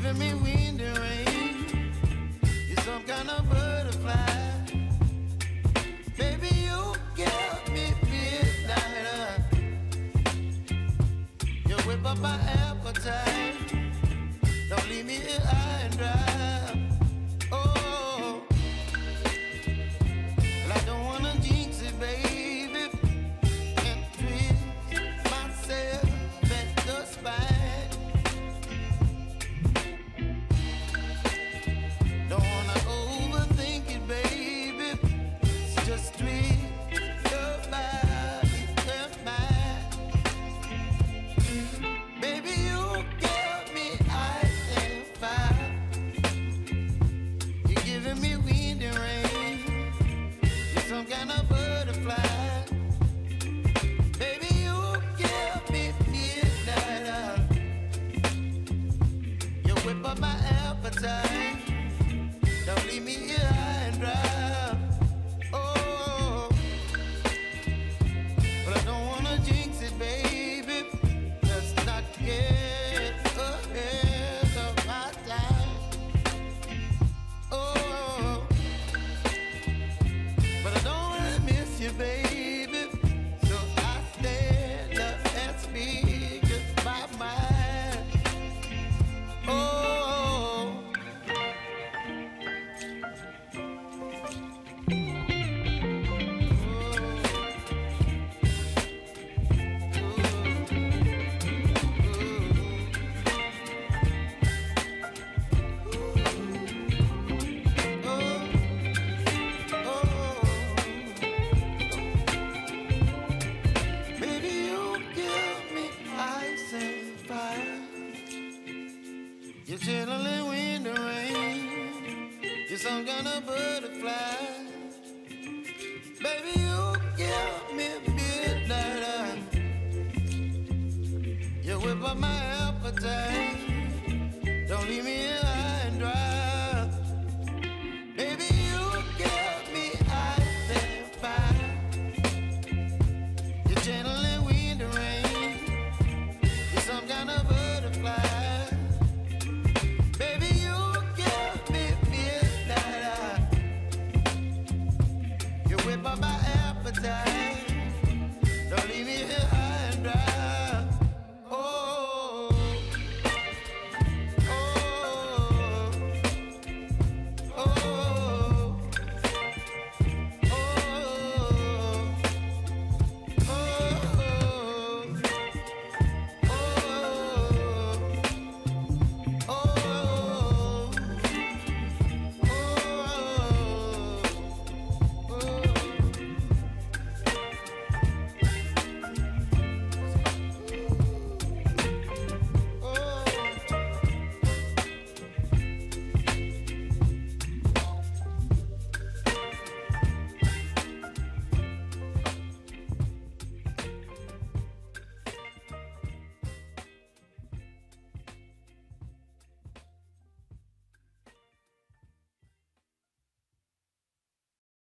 giving me wind and rain. You're some kind of butterfly. Baby, you give me midnight. You whip up my appetite. Don't leave me here high and dry. Whip up my appetite.